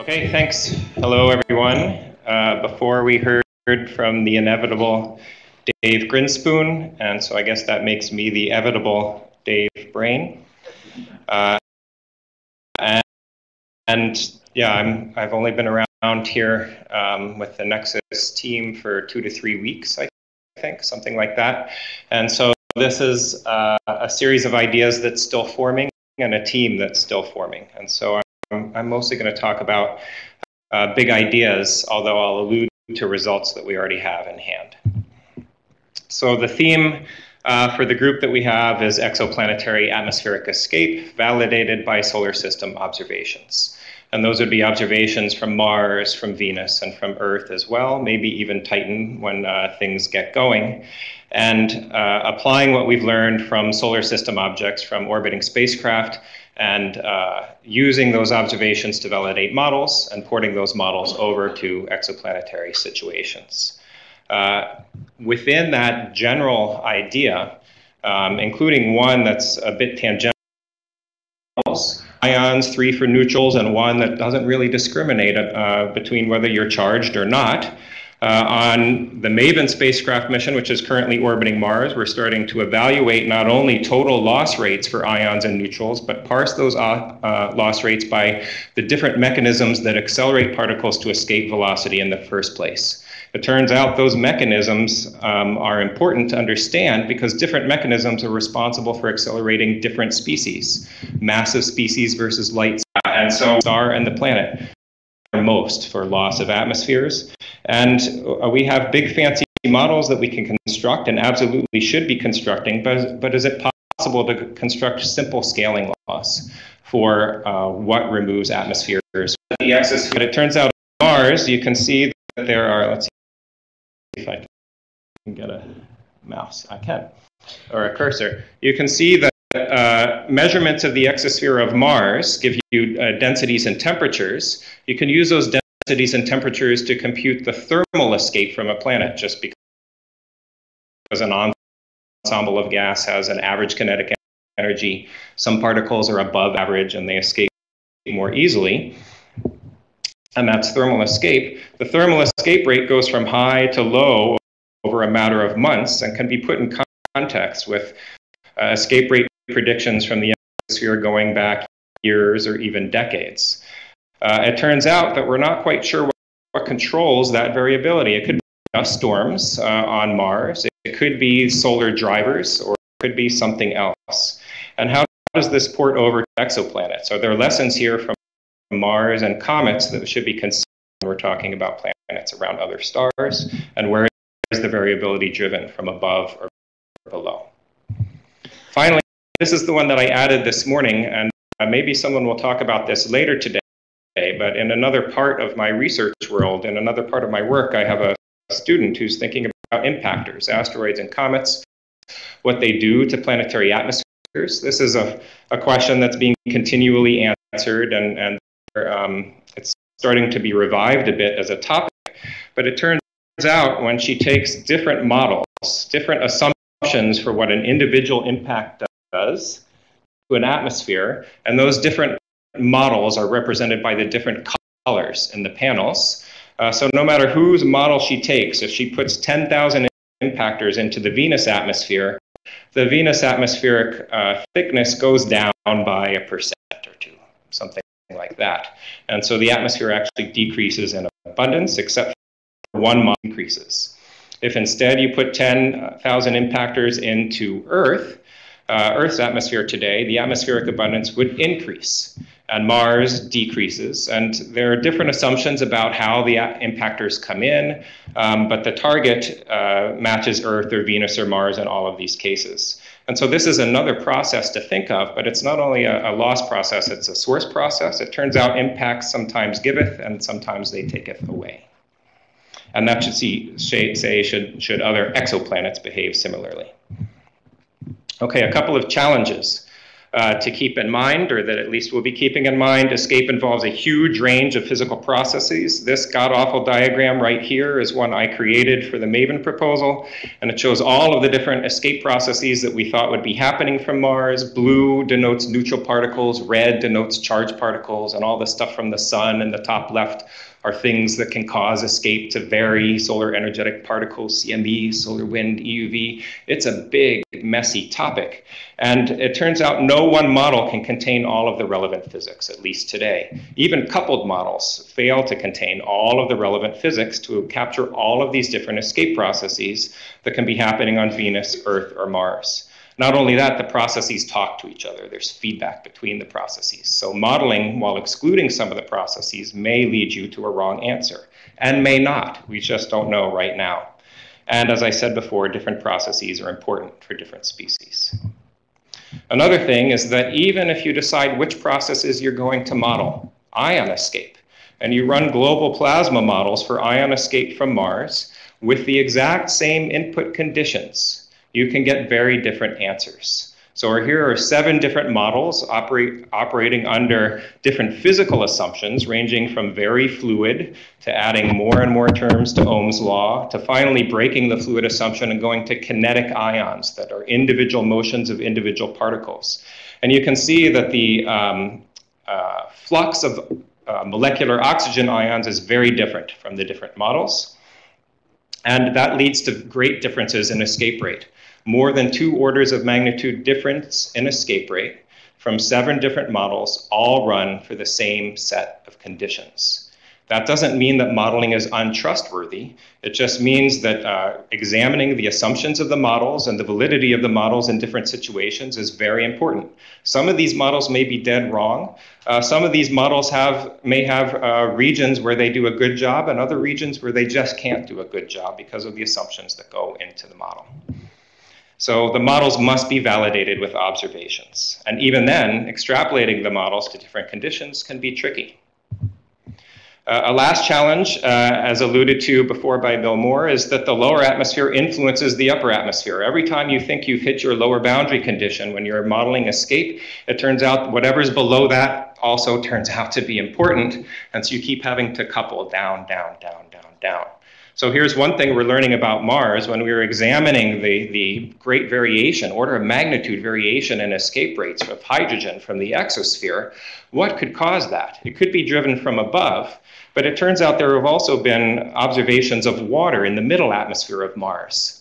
Okay, thanks. Hello, everyone. Before we heard from the inevitable Dave Grinspoon, and so I guess that makes me the evitable Dave Brain. And yeah, I've only been around here with the NExSS team for 2 to 3 weeks, I think, something like that. And so this is a series of ideas that's still forming and a team that's still forming. And so I'm mostly going to talk about big ideas, although I'll allude to results that we already have in hand. So the theme for the group that we have is exoplanetary atmospheric escape validated by solar system observations. And those would be observations from Mars, from Venus, and from Earth as well, maybe even Titan when things get going. And applying what we've learned from solar system objects, from orbiting spacecraft, and using those observations to validate models and porting those models over to exoplanetary situations. Within that general idea, including one that's a bit tangential, ions, 3 for neutrals, and 1 that doesn't really discriminate between whether you're charged or not. On the MAVEN spacecraft mission, which is currently orbiting Mars, we're starting to evaluate not only total loss rates for ions and neutrals, but parse those loss rates by the different mechanisms that accelerate particles to escape velocity in the first place. It turns out those mechanisms are important to understand because different mechanisms are responsible for accelerating different species, massive species versus light. And so the star and the planet are most for loss of atmospheres. And we have big fancy models that we can construct and absolutely should be constructing, but is it possible to construct simple scaling laws for what removes atmospheres? But it turns out on Mars, you can see that there are, let's see, if I can get a mouse, I can, or a cursor. You can see that measurements of the exosphere of Mars give you densities and temperatures. You can use those densities and temperatures to compute the thermal escape from a planet just because an ensemble of gas has an average kinetic energy. Some particles are above average and they escape more easily. And that's thermal escape. The thermal escape rate goes from high to low over a matter of months and can be put in context with escape rate predictions from the atmosphere going back years or even decades. It turns out that we're not quite sure what controls that variability. It could be dust storms on Mars. It could be solar drivers, or it could be something else. And how does this port over to exoplanets? Are there lessons here from Mars and comets that should be considered when we're talking about planets around other stars, and where is the variability driven from above or below? Finally, this is the one that I added this morning, and maybe someone will talk about this later today, but in another part of my research world, in another part of my work, I have a student who's thinking about impactors, asteroids and comets, what they do to planetary atmospheres. This is a question that's being continually answered, and it's starting to be revived a bit as a topic, but it turns out when she takes different models, different assumptions for what an individual impact does to an atmosphere, and those different models are represented by the different colors in the panels. So no matter whose model she takes, if she puts 10,000 impactors into the Venus atmosphere, the Venus atmospheric thickness goes down by 1% or 2, something like that. And so the atmosphere actually decreases in abundance, except for one model increases. If instead you put 10,000 impactors into Earth, Earth's atmosphere today, the atmospheric abundance would increase, and Mars decreases. And there are different assumptions about how the impactors come in, but the target matches Earth or Venus or Mars in all of these cases. And so this is another process to think of, but it's not only a loss process, it's a source process. It turns out impacts sometimes giveth and sometimes they taketh away. And that should say should other exoplanets behave similarly. Okay, a couple of challenges. to keep in mind, or that at least we'll be keeping in mind. Escape involves a huge range of physical processes. This god-awful diagram right here is one I created for the MAVEN proposal, and it shows all of the different escape processes that we thought would be happening from Mars. Blue denotes neutral particles, red denotes charged particles, and all the stuff from the sun in the top left are things that can cause escape to vary: solar energetic particles, CME, solar wind, EUV. It's a big, messy topic. And it turns out no one model can contain all of the relevant physics, at least today. Even coupled models fail to contain all of the relevant physics to capture all of these different escape processes that can be happening on Venus, Earth, or Mars. Not only that, the processes talk to each other. There's feedback between the processes. So modeling, while excluding some of the processes, may lead you to a wrong answer, and may not. We just don't know right now. And as I said before, different processes are important for different species. Another thing is that even if you decide which processes you're going to model, ion escape, and you run global plasma models for ion escape from Mars with the exact same input conditions, you can get very different answers. So here are 7 different models operating under different physical assumptions, ranging from very fluid to adding more and more terms to Ohm's law, to finally breaking the fluid assumption and going to kinetic ions that are individual motions of individual particles. And you can see that the flux of molecular oxygen ions is very different from the different models. And that leads to great differences in escape rate. More than 2 orders of magnitude difference in escape rate from 7 different models, all run for the same set of conditions. That doesn't mean that modeling is untrustworthy. It just means that examining the assumptions of the models and the validity of the models in different situations is very important. Some of these models may be dead wrong. Some of these models may have regions where they do a good job and other regions where they just can't do a good job because of the assumptions that go into the model. So the models must be validated with observations. And even then, extrapolating the models to different conditions can be tricky. A last challenge, as alluded to before by Bill Moore, is that the lower atmosphere influences the upper atmosphere. Every time you think you've hit your lower boundary condition when you're modeling escape, it turns out whatever's below that also turns out to be important. And so you keep having to couple down, down, down, down, down. So here's one thing we're learning about Mars when we were examining the great variation, order of magnitude variation in escape rates of hydrogen from the exosphere. What could cause that? It could be driven from above, but it turns out there have also been observations of water in the middle atmosphere of Mars,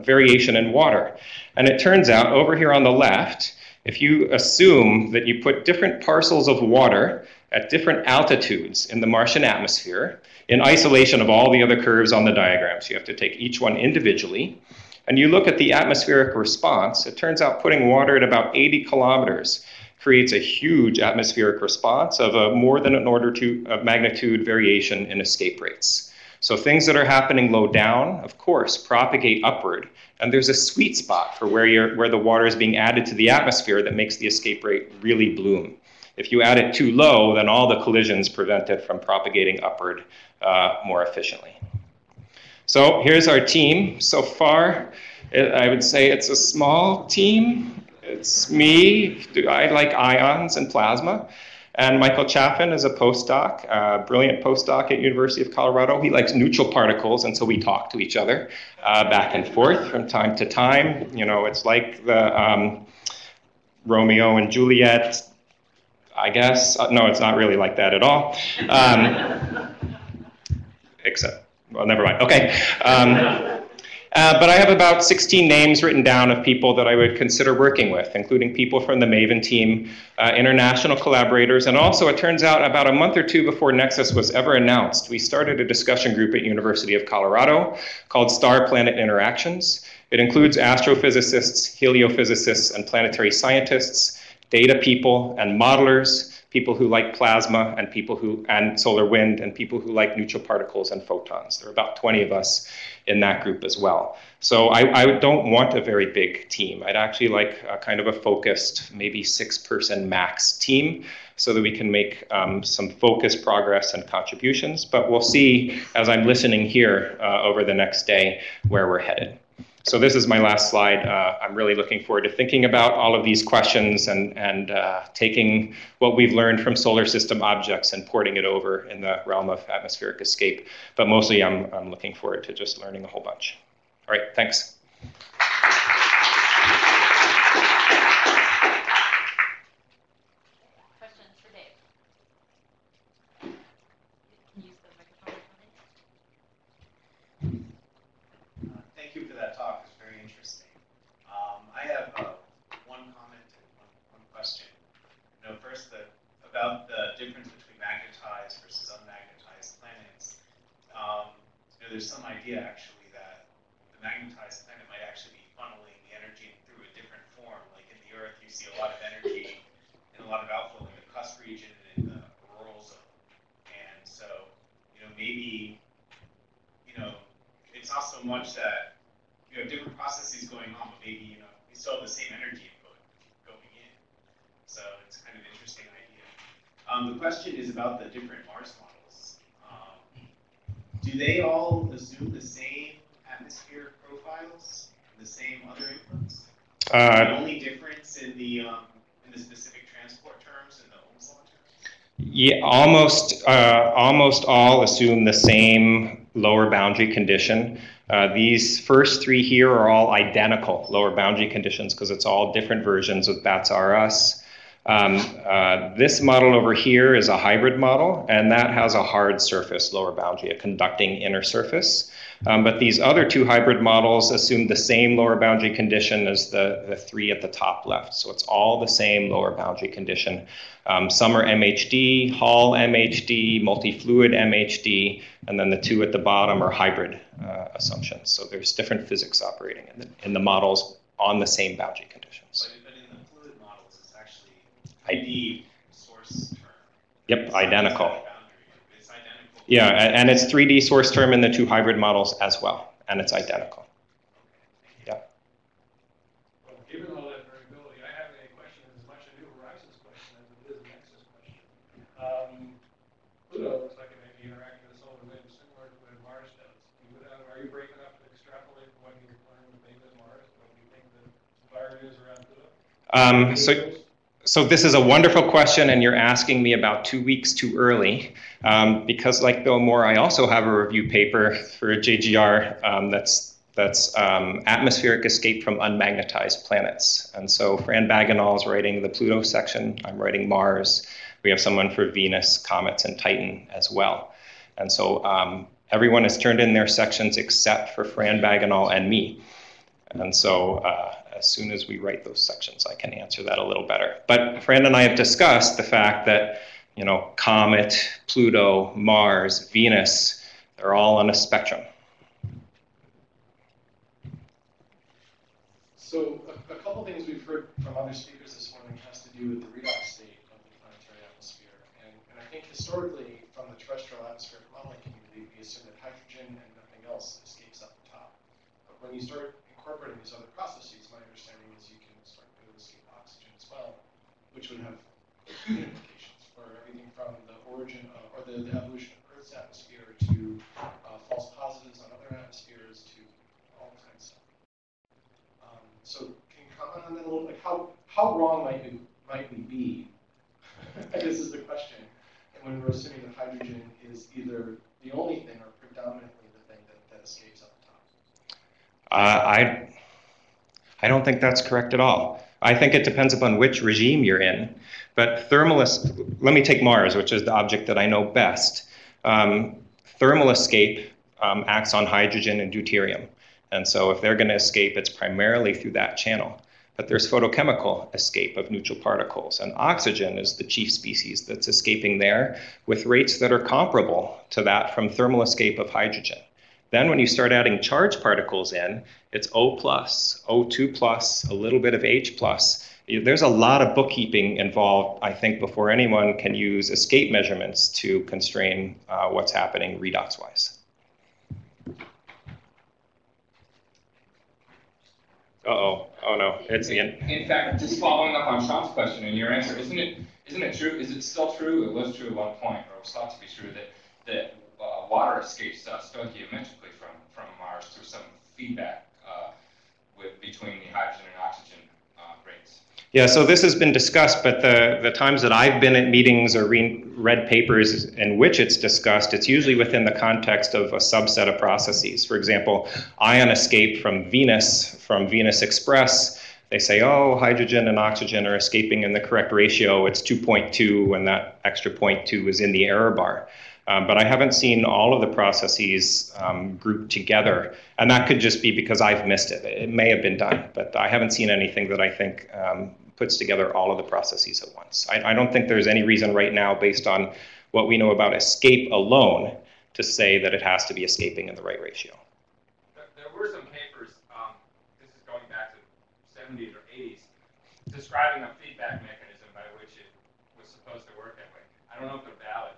variation in water. And it turns out over here on the left, if you assume that you put different parcels of water at different altitudes in the Martian atmosphere, in isolation of all the other curves on the diagram, so you have to take each one individually, and you look at the atmospheric response, it turns out putting water at about 80 kilometers creates a huge atmospheric response of more than an order of magnitude variation in escape rates. So things that are happening low down, of course, propagate upward, and there's a sweet spot for where the water is being added to the atmosphere that makes the escape rate really bloom. If you add it too low, then all the collisions prevent it from propagating upward more efficiently. So here's our team. So far, I would say it's a small team. It's me. I like ions and plasma. And Michael Chaffin is a postdoc, a brilliant postdoc at University of Colorado. He likes neutral particles, and so we talk to each other back and forth from time to time. You know, it's like the Romeo and Juliet, I guess. No, it's not really like that at all. Except, well, never mind. Okay. But I have about 16 names written down of people that I would consider working with, including people from the MAVEN team, international collaborators, and also, it turns out, about a month or two before NExSS was ever announced, we started a discussion group at University of Colorado called Star-Planet Interactions. It includes astrophysicists, heliophysicists, and planetary scientists, data people and modelers, people who like plasma and people who and solar wind and people who like neutral particles and photons. There are about 20 of us in that group as well. So I don't want a very big team. I'd actually like a kind of a focused, maybe 6-person max team, so that we can make some focused progress and contributions. But we'll see as I'm listening here over the next day where we're headed. So this is my last slide. I'm really looking forward to thinking about all of these questions and taking what we've learned from solar system objects and porting it over in the realm of atmospheric escape. But mostly I'm looking forward to just learning a whole bunch. All right, thanks. Questions for Dave? Can you use the microphone? Thank you for that talk. It's very interesting. I have one comment and one question. You know, first, about the difference between magnetized versus unmagnetized planets. You know, there's some idea actually that the magnetized planet might actually be funneling the energy through a different form. Like in the Earth, you see a lot of energy and a lot of outflow in the cusp region and in the auroral zone. And so, you know, maybe, you know, it's not so much that you have different processes going on, but maybe, you know, we still have the same energy input going in. So it's kind of an interesting idea. The question is about the different Mars models. Do they all assume the same atmospheric profiles and the same other inputs? The only difference in the specific transport terms and the Ohm's law terms? Yeah, almost all assume the same lower boundary condition. These first three here are all identical lower boundary conditions because it's all different versions of BATS-R-US. This model over here is a hybrid model, and that has a hard surface lower boundary, a conducting inner surface. But these other two hybrid models assume the same lower boundary condition as the three at the top left. So it's all the same lower boundary condition. Some are MHD, Hall MHD, multi-fluid MHD, and then the two at the bottom are hybrid assumptions. So there's different physics operating in the models on the same boundary conditions. But in the fluid models, it's actually ID source term. Yep, identical. Yeah, and it's 3D source term in the two hybrid models as well, and it's identical. Yeah. Well, given all that variability, I have a question as much a New Horizons question as it is a NExSS question. Pluto looks like it may be interacting with solar winds similar to what Mars does. Are you brave enough to extrapolate what you're planning to make with Mars, what you think the environment is around Pluto? So this is a wonderful question, and you're asking me about 2 weeks too early, because like Bill Moore, I also have a review paper for a JGR that's atmospheric escape from unmagnetized planets. And so Fran Bagenal is writing the Pluto section, I'm writing Mars, we have someone for Venus, comets, and Titan as well. And so everyone has turned in their sections except for Fran Bagenal and me. And so as soon as we write those sections, I can answer that a little better. But Fran and I have discussed the fact that, you know, comet, Pluto, Mars, Venus, they're all on a spectrum. So a couple things we've heard from other speakers this morning has to do with the redox state of the planetary atmosphere. And I think historically, from the terrestrial atmospheric modeling community, we assume that hydrogen and nothing else escapes up the top. But when you start incorporating these other processes, my understanding is you can start to escape oxygen as well, which would have huge implications for everything from the origin of, or the evolution of Earth's atmosphere to false positives on other atmospheres to all kinds of stuff. So can you comment on that a little bit? Like how wrong might we be? I guess is the question. And when we're assuming that hydrogen is either the only thing or predominantly the thing that escapes up. I don't think that's correct at all. I think it depends upon which regime you're in. But let me take Mars, which is the object that I know best. Thermal escape acts on hydrogen and deuterium. And so if they're going to escape, it's primarily through that channel. But there's photochemical escape of neutral particles. And oxygen is the chief species that's escaping there with rates that are comparable to that from thermal escape of hydrogen. Then when you start adding charged particles in, it's O+, O2+, a little bit of H+. There's a lot of bookkeeping involved, I think, before anyone can use escape measurements to constrain what's happening redox-wise. Uh-oh. Oh, no. It's the end. In fact, just following up on Sean's question and your answer, isn't it true? Is it still true? It was true at one point, or it was thought to be true, that water escapes stoichiometrically from Mars through some feedback with between the hydrogen and oxygen rates? Yeah, so this has been discussed, but the times that I've been at meetings or read papers in which it's discussed, it's usually within the context of a subset of processes. For example, ion escape from Venus Express, they say, oh, hydrogen and oxygen are escaping in the correct ratio. It's 2.2, and that extra 0.2 is in the error bar. But I haven't seen all of the processes grouped together, and that could just be because I've missed it. It may have been done, but I haven't seen anything that I think puts together all of the processes at once. I don't think there's any reason right now, based on what we know about escape alone, to say that it has to be escaping in the right ratio. There were some papers, this is going back to the 70s or 80s, describing a feedback mechanism by which it was supposed to work that way. I don't know if they're valid.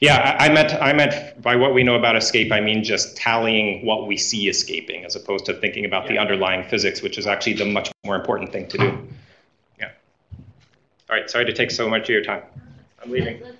Yeah, I meant by what we know about escape, I mean just tallying what we see escaping, as opposed to thinking about the underlying physics, which is actually the much more important thing to do. Yeah. All right, sorry to take so much of your time. I'm leaving.